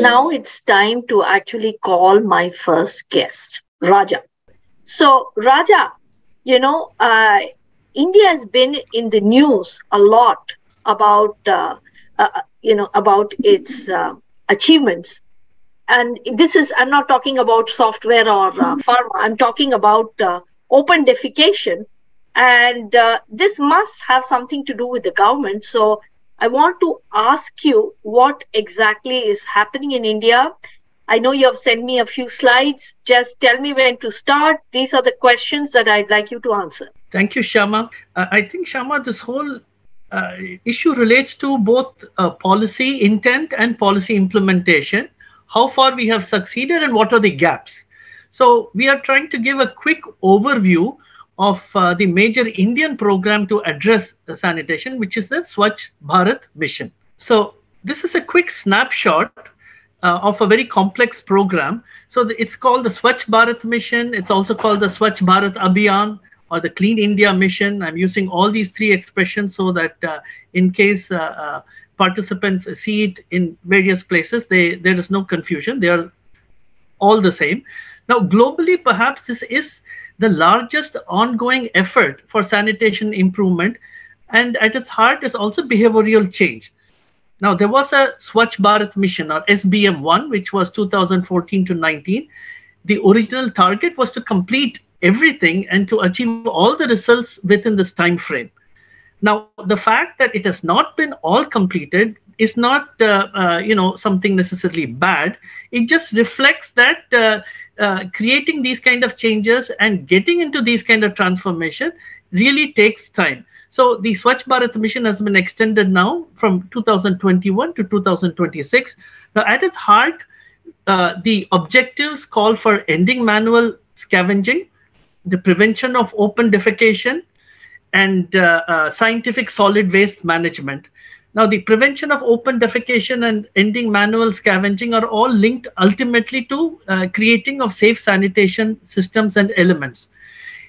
Now it's time to actually call my first guest, Raja. So Raja, India has been in the news a lot about, about its achievements. And this is, I'm not talking about software or pharma, I'm talking about open defecation. And this must have something to do with the government. So I want to ask you what exactly is happening in India. I know you have sent me a few slides. Just tell me when to start. These are the questions that I'd like you to answer. Thank you, Shyama. I think, Shyama, this whole issue relates to both policy intent and policy implementation, how far we have succeeded and what are the gaps. So we are trying to give a quick overview of the major Indian program to address sanitation, which is the Swachh Bharat Mission. So this is a quick snapshot of a very complex program. So it's called the Swachh Bharat Mission. It's also called the Swachh Bharat Abhiyan or the Clean India Mission. I'm using all these three expressions so that in case participants see it in various places, there is no confusion. They are all the same. Now, globally, perhaps this is the largest ongoing effort for sanitation improvement, and at its heart is also behavioral change. Now, there was a Swachh Bharat Mission or SBM1, which was 2014 to 19. The original target was to complete everything and to achieve all the results within this time frame. Now, the fact that it has not been all completed is not, something necessarily bad. It just reflects that creating these kind of changes and getting into these kind of transformation really takes time. So the Swachh Bharat Mission has been extended now from 2021 to 2026. Now, at its heart, the objectives call for ending manual scavenging, the prevention of open defecation, and scientific solid waste management. Now, the prevention of open defecation and ending manual scavenging are all linked ultimately to creating of safe sanitation systems and elements.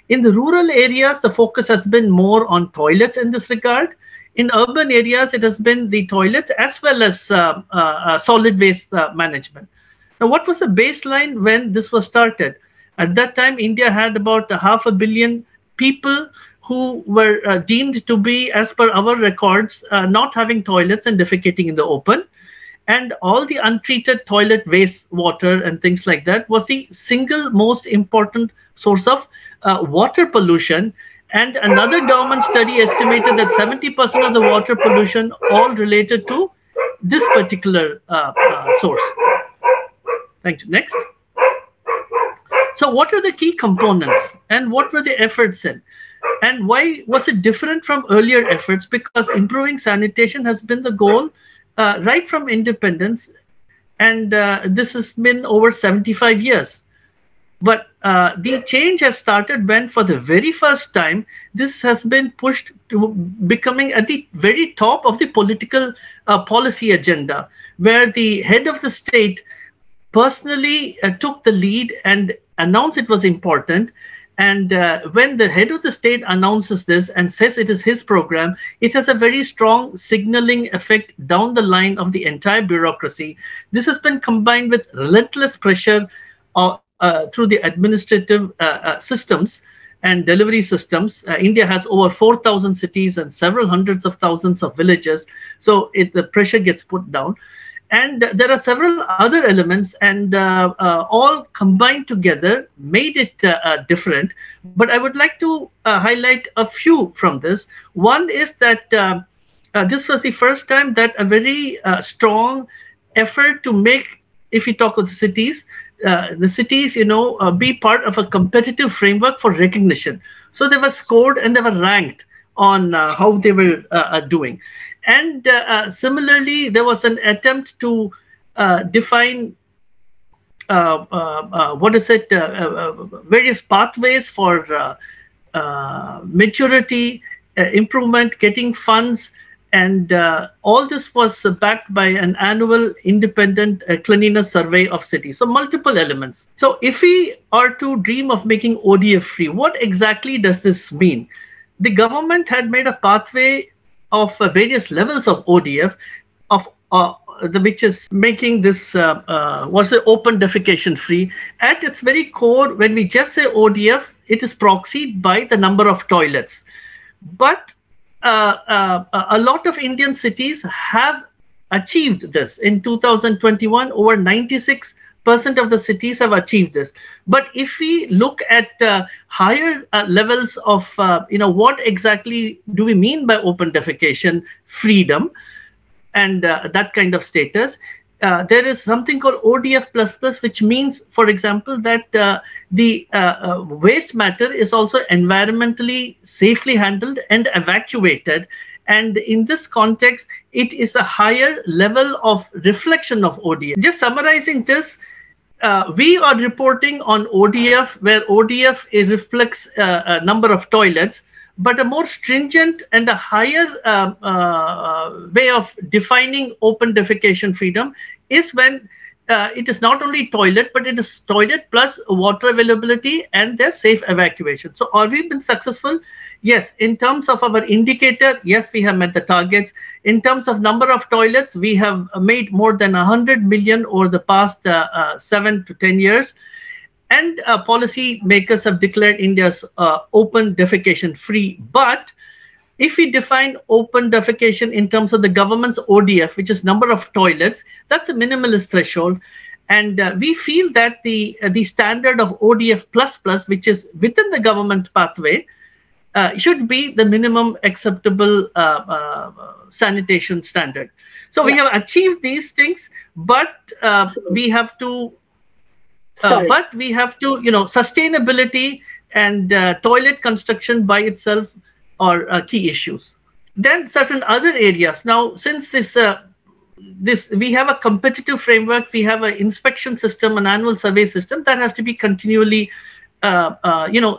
In the rural areas, the focus has been more on toilets in this regard. In urban areas, it has been the toilets as well as solid waste management. Now, what was the baseline when this was started? At that time, India had about 500 million people who were deemed to be, as per our records, not having toilets and defecating in the open. And all the untreated toilet waste water and things like that was the single most important source of water pollution. And another government study estimated that 70% of the water pollution all related to this particular source. Thank you. Next. So what are the key components and what were the efforts in? And why was it different from earlier efforts? Because improving sanitation has been the goal right from independence, and this has been over 75 years. But the change has started when, for the very first time, this has been pushed to becoming at the very top of the political policy agenda, where the head of the state personally took the lead and announced it was important. And when the head of the state announces this and says it is his program, it has a very strong signaling effect down the line of the entire bureaucracy. This has been combined with relentless pressure through the administrative systems and delivery systems. India has over 4,000 cities and several hundreds of thousands of villages. So the pressure gets put down. And there are several other elements, and all combined together made it different. But I would like to highlight a few from this. One is that this was the first time that a very strong effort to make, if we talk of the cities, be part of a competitive framework for recognition. So they were scored and they were ranked on how they were doing. And similarly, there was an attempt to define various pathways for maturity, improvement, getting funds, and all this was backed by an annual independent cleanliness survey of cities. So multiple elements. So if we are to dream of making ODF free, what exactly does this mean? The government had made a pathway of various levels of ODF, of which is making this open defecation free. At its very core, when we just say ODF, it is proxied by the number of toilets. But a lot of Indian cities have achieved this. In 2021, over 96% of the cities have achieved this. But if we look at higher levels of, what exactly do we mean by open defecation freedom and that kind of status, there is something called ODF++, which means, for example, that the waste matter is also environmentally safely handled and evacuated. And in this context, it is a higher level of reflection of ODF. Just summarizing this, we are reporting on ODF, where ODF reflects a number of toilets, but a more stringent and a higher way of defining open defecation freedom is when it is not only toilet, but it is toilet plus water availability and their safe evacuation. So have we been successful? Yes. In terms of our indicator, yes, we have met the targets. In terms of number of toilets, we have made more than 100 million over the past 7 to 10 years. And policy makers have declared India's open defecation free. But if we define open defecation in terms of the government's ODF, which is number of toilets, that's a minimalist threshold. And we feel that the standard of ODF++, which is within the government pathway, should be the minimum acceptable sanitation standard. So yeah, we have achieved these things, but we have to, sustainability and toilet construction by itself are key issues. Then certain other areas. Now, since this, we have a competitive framework, we have an inspection system, an annual survey system that has to be continually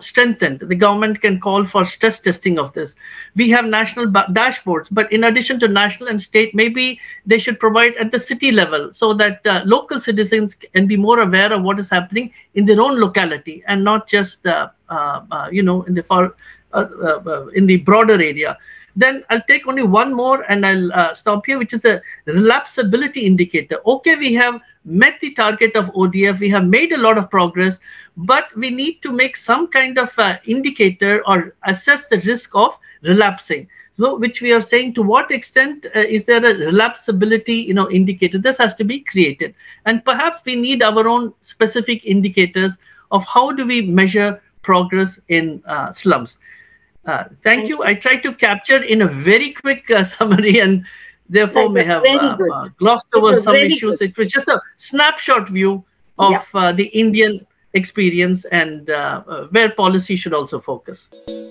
strengthened. The government can call for stress testing of this. We have national dashboards, but in addition to national and state, maybe they should provide at the city level so that local citizens can be more aware of what is happening in their own locality and not just, in the broader area. Then I'll take only one more and I'll stop here, which is the relapsability indicator. Okay, we have met the target of ODF. We have made a lot of progress, but we need to make some kind of indicator or assess the risk of relapsing. So, which we are saying, to what extent is there a relapsability indicator? This has to be created. And perhaps we need our own specific indicators of how do we measure progress in slums. Thank you. I tried to capture in a very quick summary, and therefore may have glossed over some issues. It was just a snapshot view of the Indian experience and where policy should also focus.